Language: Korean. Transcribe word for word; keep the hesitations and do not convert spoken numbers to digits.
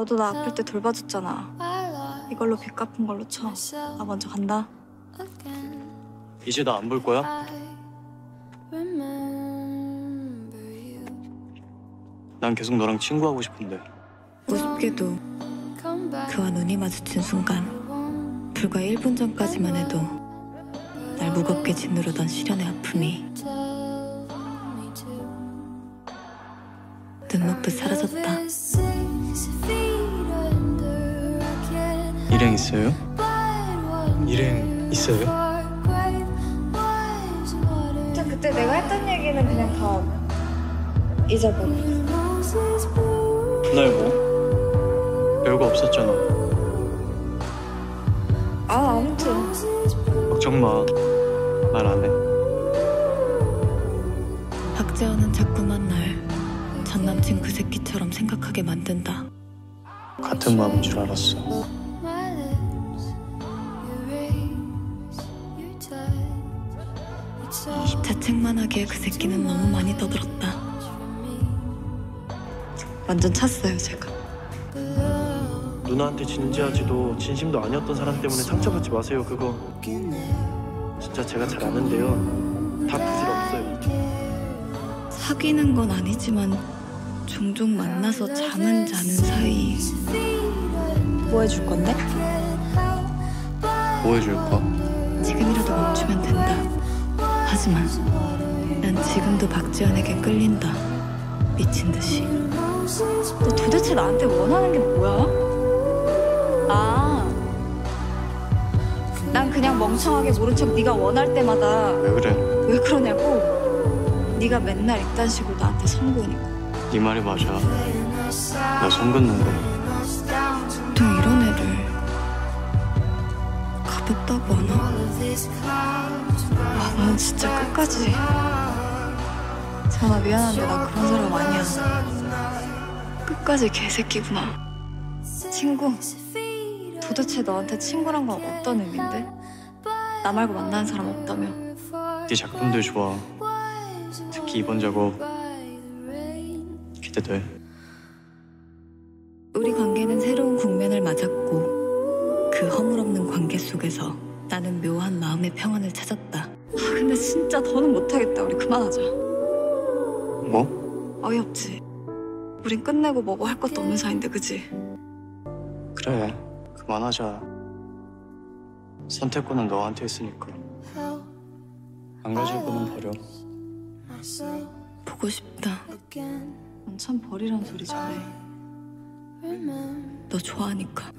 너도 나 아플 때 돌봐줬잖아. 이걸로 빚 갚은 걸로 쳐. 나 먼저 간다. 이제 나 안 볼 거야? 난 계속 너랑 친구하고 싶은데. 우습게도 그와 눈이 마주친 순간, 불과 일 분 전까지만 해도 날 무겁게 짓누르던 시련의 아픔이 눈높이 사라졌다. 일행 있어요? 일행 있어요? 그때 내가 했던 얘기는 그냥 다 잊어버려. 그날 뭐? 별거 없었잖아. 아, 아무튼 걱정 마. 말 안 해. 박재원은 자꾸만 날 전 남친 그 새끼처럼 생각하게 만든다. 같은 마음인 줄 알았어. 자책만 하기에 그 새끼는 너무 많이 떠들었다. 완전 찼어요, 제가. 누나한테 진지하지도 진심도 아니었던 사람 때문에 상처받지 마세요, 그거. 진짜 제가 잘 아는데요. 다 부질없어요. 사귀는 건 아니지만 종종 만나서 잠은 자는 사이. 뭐 해줄 건데? 뭐 해줄 거? 지금이라도 멈추면 된다. 하지만 난 지금도 박지현에게 끌린다. 미친 듯이. 너 도대체 나한테 원하는 게 뭐야? 아, 난 그냥 멍청하게 모른 척 네가 원할 때마다 왜 그래? 왜 그러냐고. 네가 맨날 이딴 식으로 나한테 선구니까. 네 말이 맞아. 나 선긋는 거. 보통 이런 애를 가볍다고 하나? 와, 넌 진짜 끝까지. 자나 미안한데 나 그런 사람 아니야. 끝까지 개새끼구나. 친구? 도대체 너한테 친구란 건 어떤 의미인데? 나 말고 만나는 사람 없다며. 네 작품들 좋아. 특히 이번 작업 기대돼. 우리 관계는 새로운 국면을 맞았고, 그 허물없는 관계 속에서 나는 묘한 마음의 평안을 찾았다. 아, 근데 진짜 더는 못하겠다. 우리 그만하자. 뭐? 어이없지. 우린 끝내고 뭐고 할 것도 없는 사이인데, 그지? 그래, 그만하자. 선택권은 너한테 있으니까. 안 가질 거면 버려. 보고 싶다. 넌 참 버리란 소리 잘해. 너 좋아하니까.